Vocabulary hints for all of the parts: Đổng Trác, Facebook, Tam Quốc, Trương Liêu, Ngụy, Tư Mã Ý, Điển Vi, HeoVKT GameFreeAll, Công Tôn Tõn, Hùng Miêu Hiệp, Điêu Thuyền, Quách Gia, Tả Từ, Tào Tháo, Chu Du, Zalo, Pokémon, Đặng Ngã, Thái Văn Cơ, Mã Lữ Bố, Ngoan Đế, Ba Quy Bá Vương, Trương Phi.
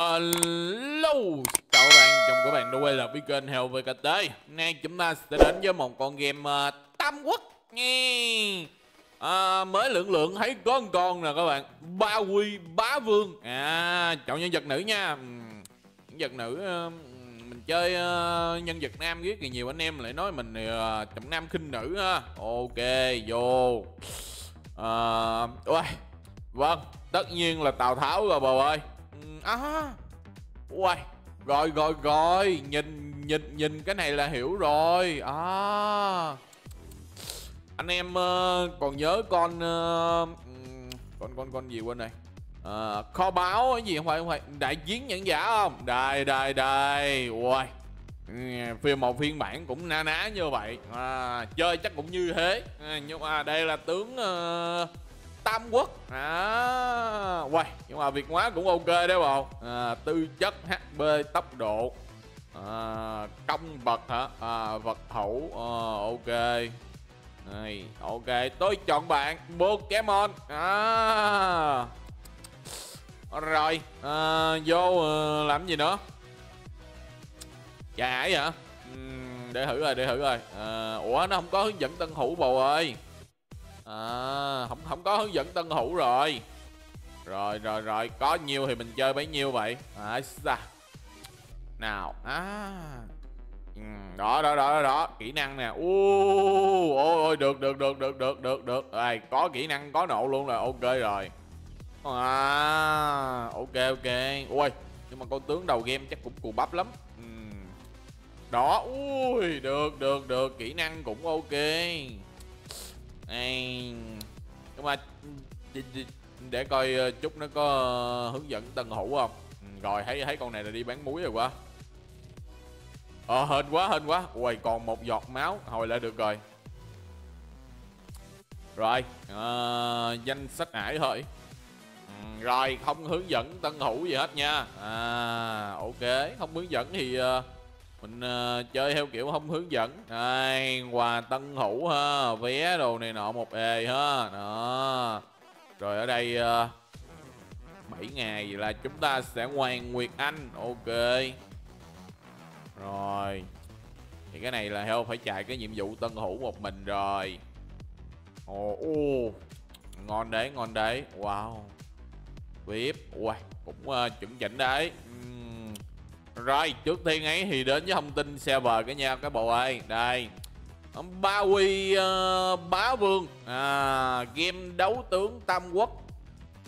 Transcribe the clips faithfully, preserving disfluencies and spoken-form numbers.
Hello, chào các bạn, chồng của bạn đã quay lại với kênh HeoVKT. Nay chúng ta sẽ đến với một con game uh, Tam Quốc nghe. À, mới lượng lượng thấy có một con nè các bạn, Ba Quy Bá Vương. À, chọn nhân vật nữ nha. Nhân vật nữ uh, mình chơi uh, nhân vật nam rất là nhiều anh em lại nói mình uh, trọng nam khinh nữ ha. Ok, vô. Uh, uầy, vâng, tất nhiên là Tào Tháo rồi bầu ơi. À, uầy, rồi rồi rồi, nhìn nhìn nhìn cái này là hiểu rồi. À, anh em uh, còn nhớ con uh, con con con gì quên này, à, kho báo cái gì không phải không phải đại chiến nhẫn giả không? Đây đây đây, uầy, phiên một phiên bản cũng na ná như vậy, à, chơi chắc cũng như thế. À, nhưng mà đây là tướng uh, Tam Quốc. À, uầy, nhưng mà Việt hóa cũng ok đấy bồ. À, tư chất, hát pê, tốc độ, à, công bậc hả, à, vật thủ, à, ok. Này, ok, tôi chọn bạn Pokémon. À, rồi, à, vô làm gì nữa? Chà ấy hả? Ừ, để thử rồi, để thử rồi. À, ủa nó không có hướng dẫn tân thủ bồ ơi. À, không không có hướng dẫn tân hữu rồi. Rồi rồi rồi, có nhiêu thì mình chơi bấy nhiêu vậy. À, xa. Nào. À. Ừ, đó, đó đó đó, kỹ năng nè. Ô ôi được được được được được được được. À, có kỹ năng có nộ luôn là ok rồi. À, ok ok. Ui, nhưng mà con tướng đầu game chắc cũng cù bắp lắm. Ừ. Đó, ui được được được, kỹ năng cũng ok. Nhưng mà để coi chút nó có hướng dẫn tân hữu không. Rồi thấy thấy con này là đi bán muối rồi quá. Ờ hên quá hên quá. Ui còn một giọt máu hồi lại được rồi. Rồi à, danh sách ải thôi. Rồi không hướng dẫn tân hữu gì hết nha. À ok, không hướng dẫn thì mình uh, chơi theo kiểu không hướng dẫn. Đây, quà tân hữu ha, vé đồ này nọ một ề ha. Đó. Rồi ở đây uh, bảy ngày vậy là chúng ta sẽ Hoàng Nguyệt Anh. Ok. Rồi. Thì cái này là heo phải chạy cái nhiệm vụ tân hữu một mình rồi. Ồ, oh, ngon đấy, ngon đấy. Wow. Vip, wow, cũng uh, chuẩn chỉnh đấy. Rồi, trước tiên ấy thì đến với thông tin server cái nha các bộ ơi. Đây, Ba Quy uh, Bá Vương, à, game đấu tướng Tam Quốc,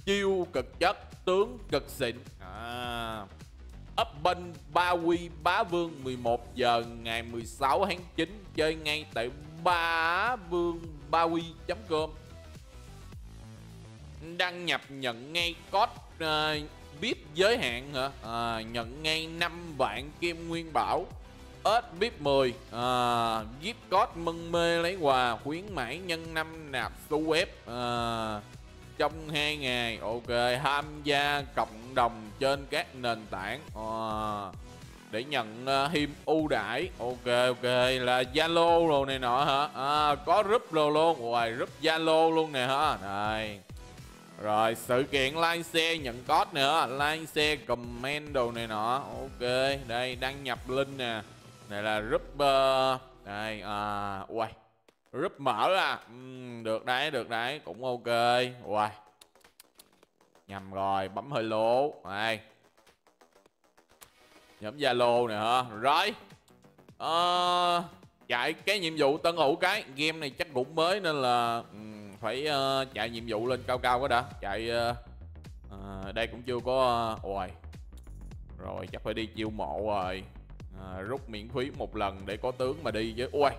chiêu cực chất, tướng cực xịn. À, open Ba Quy Bá Vương mười một giờ ngày mười sáu tháng chín, chơi ngay tại Bá Vương Ba Quy chấm com. Đăng nhập nhận ngay code uh, VIP giới hạn hả? À, nhận ngay năm vạn kim nguyên bảo. Ếch VIP mười, à, gift code mân mê lấy quà khuyến mãi nhân năm nạp su web à, trong hai ngày. Ok, tham gia cộng đồng trên các nền tảng à, để nhận thêm uh, ưu đãi. Ok ok là Zalo rồi này nọ hả? À, có group rồi luôn, ngoài group Zalo luôn nè hả? Này. Rồi sự kiện like share nhận code nữa, like share comment đồ này nọ. Ok, đây đăng nhập link nè. Này là group uh, đây à uầy. Group mở à. Uhm, được đấy, được đấy, cũng ok. Uầy. Nhầm rồi, bấm hơi lố. Đây. Nhấm Zalo nè hả? Rồi. Uh, chạy cái nhiệm vụ tân hữu cái, game này chắc cũng mới nên là um, phải uh, chạy nhiệm vụ lên cao cao quá đã. Chạy uh, uh, đây cũng chưa có uh, ôi. Rồi chắc phải đi chiêu mộ rồi. uh, Rút miễn phí một lần để có tướng mà đi chứ. Ui,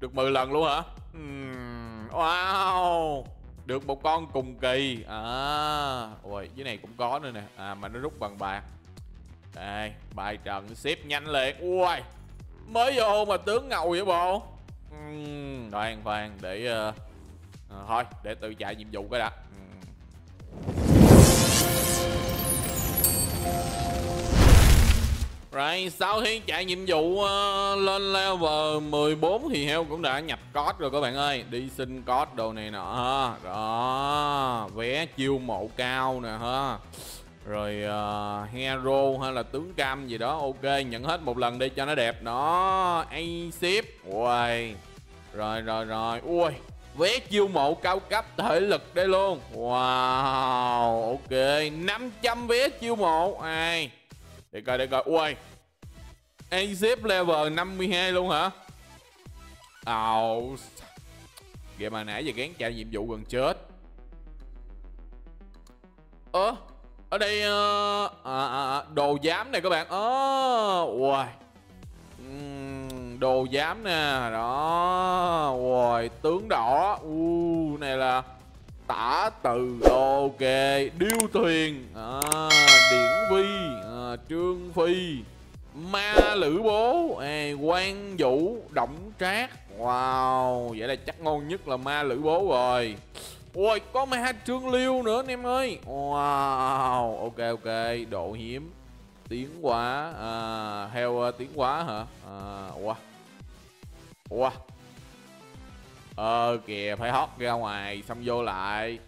được mười lần luôn hả? uhm, Wow, được một con cùng kỳ à. Ui, dưới này cũng có nữa nè. À mà nó rút bằng bạc. Đây, bài trận xếp nhanh liền. Ui, mới vô mà tướng ngầu vậy bộ. uhm, Khoan khoan để uh, à, thôi để tự chạy nhiệm vụ cái đã. Ừ. Rồi sau khi chạy nhiệm vụ uh, lên level mười bốn thì heo cũng đã nhập code rồi các bạn ơi. Đi xin code đồ này nọ ha. Đó, vé chiêu mộ cao nè ha. Rồi uh, hero hay là tướng cam gì đó. Ok, nhận hết một lần đi cho nó đẹp. Đó, A ship. Uầy. Rồi rồi rồi. Ui, vé chiêu mộ cao cấp thể lực đây luôn. Wow. Ok, năm trăm vé chiêu mộ. Ai à, để coi để coi. Ui, A ship level năm mươi hai luôn hả? Ào, game mà nãy giờ gán trả nhiệm vụ gần chết. Ơ à, ở đây uh, à, à, đồ giám này các bạn. Ơ oh, wow. uhm, đồ giám nè đó. Wow, tướng đỏ. Uh, này là Tả Từ. Ok, Điêu Thuyền, à, Điển Vi, à, Trương Phi, Mã Lữ Bố, à, Quan Vũ, Đổng Trác. Wow, vậy là chắc ngon nhất là Mã Lữ Bố rồi. Ôi, có ma Trương Liêu nữa anh em ơi. Wow, ok ok, độ hiếm tiến quá, à, heo tiến quá hả? À, wow. Wow. Ờ kìa, phải hót ra ngoài xong vô lại.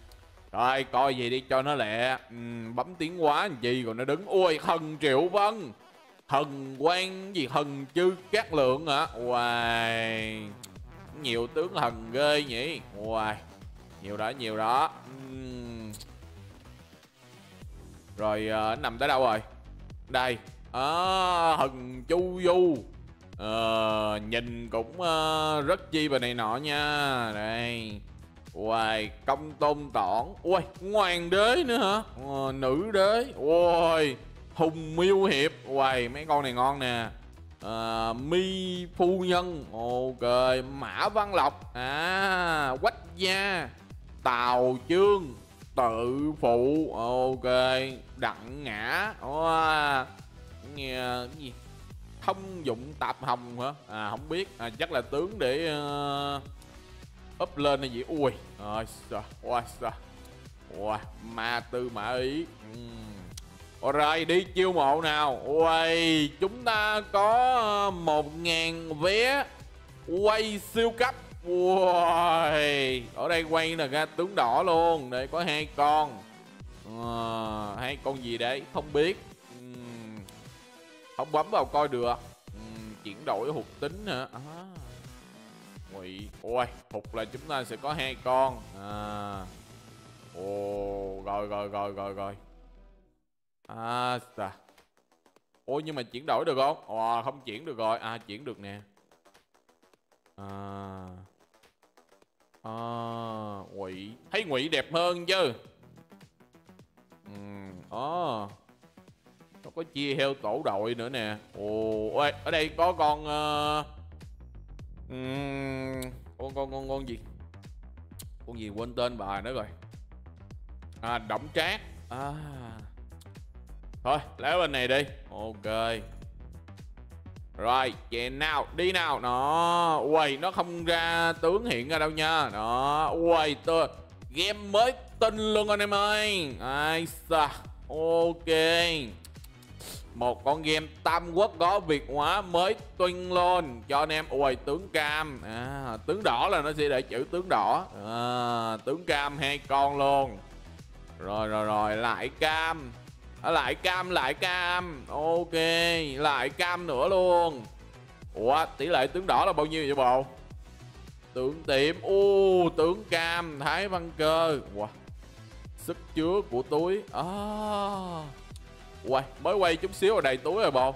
Rồi, coi gì đi cho nó lẹ. Ừ, bấm tiến quá làm gì còn nó đứng. Ôi, Thần Triệu Vân, Thần Quan gì, Thần Chư Các Lượng hả? Wow, nhiều tướng thần ghê nhỉ. Wow, nhiều đó, nhiều đó. uhm. Rồi uh, nằm tới đâu rồi? Đây, à, Thần Chu Du. uh, Nhìn cũng uh, rất chi và này nọ nha. Đây. Uầy, Công Tôn Tõn. Uầy, Ngoan Đế nữa hả? uh, Nữ Đế. Uầy, Hùng Miêu Hiệp. Uầy, mấy con này ngon nè. uh, Mị Phụ Nhân. Ok, Mã Văn Lộc, à, Quách Gia, Tào Trương Tự Phụ. Ok, Đặng Ngã. Wow. Nghe gì? Thông dụng tạp hồng hả? À, không biết, à, chắc là tướng để uh, up lên hay gì. Ui, ôi xa, ôi xa. Wow. Ma Tư Mã Ý. uhm. Rồi, đi chiêu mộ nào. Ui, chúng ta có một nghìn vé quay siêu cấp. Wow. Ở đây quay là ra tướng đỏ luôn. Đây có hai con, à, hai con gì đấy không biết. uhm. Không bấm vào coi được. uhm. Chuyển đổi hụt tính hả? À. Ngụy. Ôi, hụt là chúng ta sẽ có hai con. à. Ồ, rồi rồi rồi rồi rồi. À, xà. Ôi, nhưng mà chuyển đổi được không? Ồ, không chuyển được rồi. À, chuyển được nè. À, à, Ngụy. Thấy Ngụy đẹp hơn chứ. Ừ, à, nó có chia heo tổ đội nữa nè. Ồ, ê, ở đây có con uh, um, con con con con gì con gì quên tên bà nữa rồi. À, Đổng Trác. À, thôi lấy bên này đi. Ok. Rồi, chạy nào, đi nào. Nó, uầy, nó không ra tướng hiện ra đâu nha. Đó, uầy, tôi game mới tin luôn anh em ơi. Ai xa. Ok, một con game Tam Quốc có Việt hóa mới tuyên luôn cho anh em. Uầy, tướng cam, à, tướng đỏ là nó sẽ để chữ tướng đỏ. à, Tướng cam hai con luôn. Rồi rồi rồi, lại cam. Lại cam, lại cam. Ok, lại cam nữa luôn. Ủa, tỷ lệ tướng đỏ là bao nhiêu vậy bộ? Tướng tiệm. Ô, tướng cam, Thái Văn Cơ. Wow. Sức chứa của túi. à. Wow. Mới quay chút xíu ở đầy túi rồi bộ.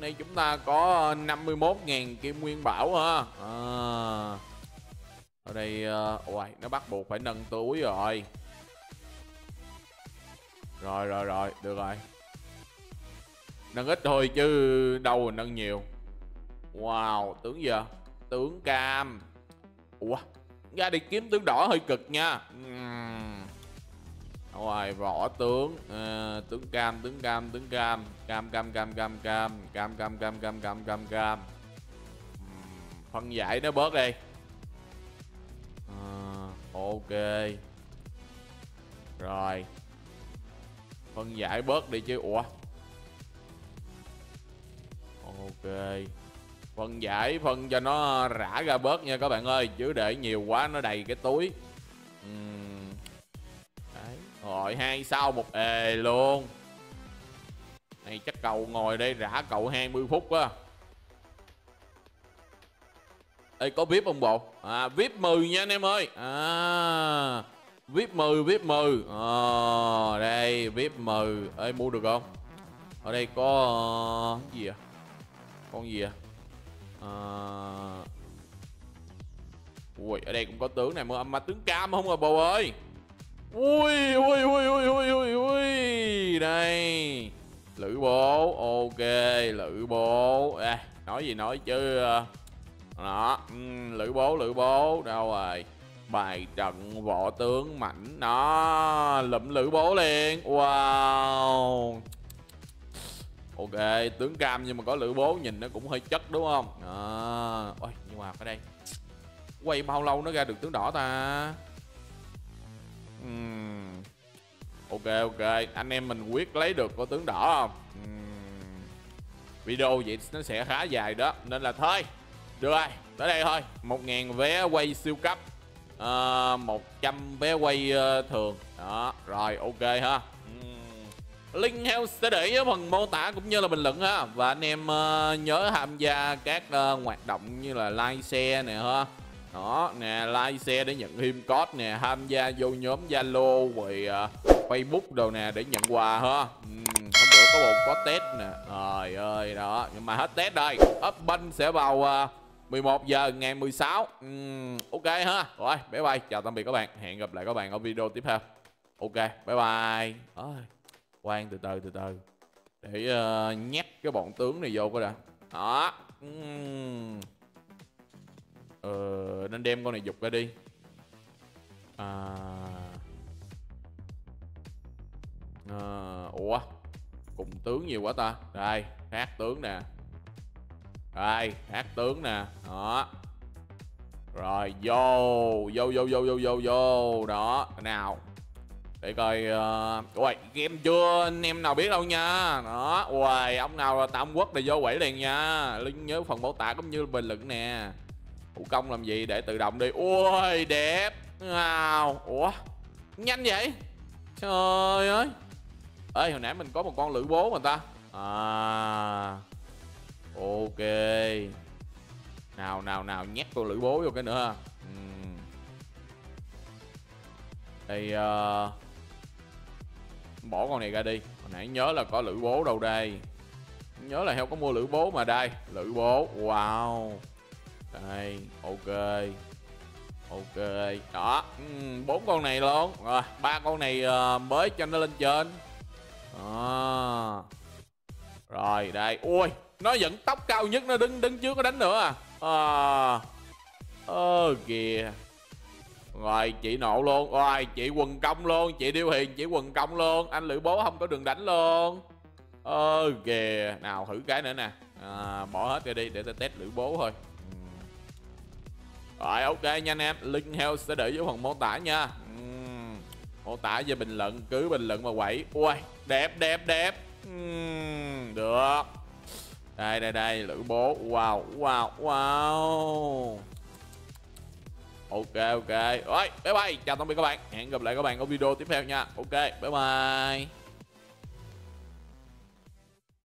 Nay chúng ta có năm mươi mốt nghìn kim nguyên bảo ha. à. Ở đây wow, nó bắt buộc phải nâng túi rồi. Rồi rồi rồi, được rồi. Nâng ít thôi chứ đâu nâng nhiều. Wow, tướng gì vậy? Tướng cam. Ủa, ra đi kiếm tướng đỏ hơi cực nha. Rồi, vỏ tướng. à, Tướng cam, tướng cam, tướng cam. Cam, cam, cam, cam, cam. Cam, cam, cam, cam, cam, cam, cam. Phân giải nó bớt đi. à, Ok. Rồi, phân giải bớt đi chứ. Ủa, ok, phân giải phân cho nó rã ra bớt nha các bạn ơi, chứ để nhiều quá nó đầy cái túi. uhm. Đấy. Rồi, hai sao một ề luôn. Này chắc cậu ngồi đây rã cậu hai mươi phút quá. Ê, có víp không bộ? À, víp mười nha anh em ơi. À, víp mười, víp mười. À, đây, víp mười. Ê, mua được không? Ở đây có... Uh, gì à? Con gì à? À... Ui, ở đây cũng có tướng này mà, mà tướng cam không rồi bầu ơi. Ui, ui, ui, ui, ui, ui, ui. Đây. Lữ Bố, ok, Lữ Bố. À, nói gì nói chứ... Đó, Lữ Bố, Lữ Bố, đâu rồi? Bài trận võ tướng mảnh. Đó, lụm Lữ Bố liền. Wow. Ok, tướng cam nhưng mà có Lữ Bố nhìn nó cũng hơi chất đúng không? À, ôi, nhưng mà ở đây quay bao lâu nó ra được tướng đỏ ta? uhm. Ok, ok, anh em mình quyết lấy được có tướng đỏ không? uhm. Video vậy nó sẽ khá dài đó, nên là thôi. Được rồi, tới đây thôi. Một ngàn vé quay siêu cấp, à, một trăm vé quay uh, thường. Đó, rồi ok ha. Link heo sẽ để ở phần mô tả cũng như là bình luận ha. Và anh em uh, nhớ tham gia các uh, hoạt động như là like share nè ha. Đó, nè like share để nhận thêm code nè. Tham gia vô nhóm Zalo rồi uh, Facebook đồ nè để nhận quà ha. uhm, Hôm bữa có một có test nè. Trời ơi, đó. Nhưng mà hết test rồi. Open sẽ vào uh, mười một giờ ngày mười sáu. uhm, Ok ha. Rồi, bye bye. Chào tạm biệt các bạn. Hẹn gặp lại các bạn ở video tiếp theo. Ok, bye bye. Ôi. Khoan, từ từ từ từ để uh, nhét cái bọn tướng này vô coi đã. Đó. uhm. Ờ, nên đem con này giục ra đi. à... À, ủa cùng tướng nhiều quá ta. Đây, hát tướng nè. Đây, hát tướng nè. Đó. Rồi vô vô vô vô vô vô vô. Đó, nào để coi. uh, Uầy, game chưa anh em nào biết đâu nha. Đó, uầy, ông nào là Tam Quốc này vô quẩy liền nha. Link nhớ phần mô tả cũng như bình luận nè. Thủ công làm gì để tự động đi. Ui, đẹp. Wow. Ủa, nhanh vậy. Trời ơi. Ê, hồi nãy mình có một con Lữ Bố mà ta. À, ok. Nào, nào, nào, nhét con Lữ Bố vô cái nữa ha. uhm. Đây, uh... bỏ con này ra đi. Hồi nãy nhớ là có Lữ Bố đâu đây. Nhớ là heo có mua Lữ Bố mà đây. Lữ Bố, wow. Đây, ok. Ok. Đó, bốn con này luôn. Rồi, ba con này uh, mới cho nó lên trên. Đó. Rồi, đây. Ui, nó vẫn tóc cao nhất, nó đứng đứng trước nó đánh nữa à. Ờ, à, à, kìa. Rồi, chị nộ luôn. Rồi, chị quần công luôn. Chị Điêu Hiền, chị quần công luôn. Anh Lữ Bố không có đường đánh luôn. Ờ, à, kìa. Nào, thử cái nữa nè. À, bỏ hết ra đi để ta test Lữ Bố thôi. Rồi ok nha anh em, link heo sẽ để dưới phần mô tả nha. uhm. Mô tả về bình luận, cứ bình luận mà quẩy. Ui, đẹp đẹp đẹp. uhm, Được. Đây đây đây, Lữ Bố. Wow, wow, wow. Ok ok. Rồi, bye bye, chào tạm biệt các bạn. Hẹn gặp lại các bạn ở video tiếp theo nha. Ok, bye bye.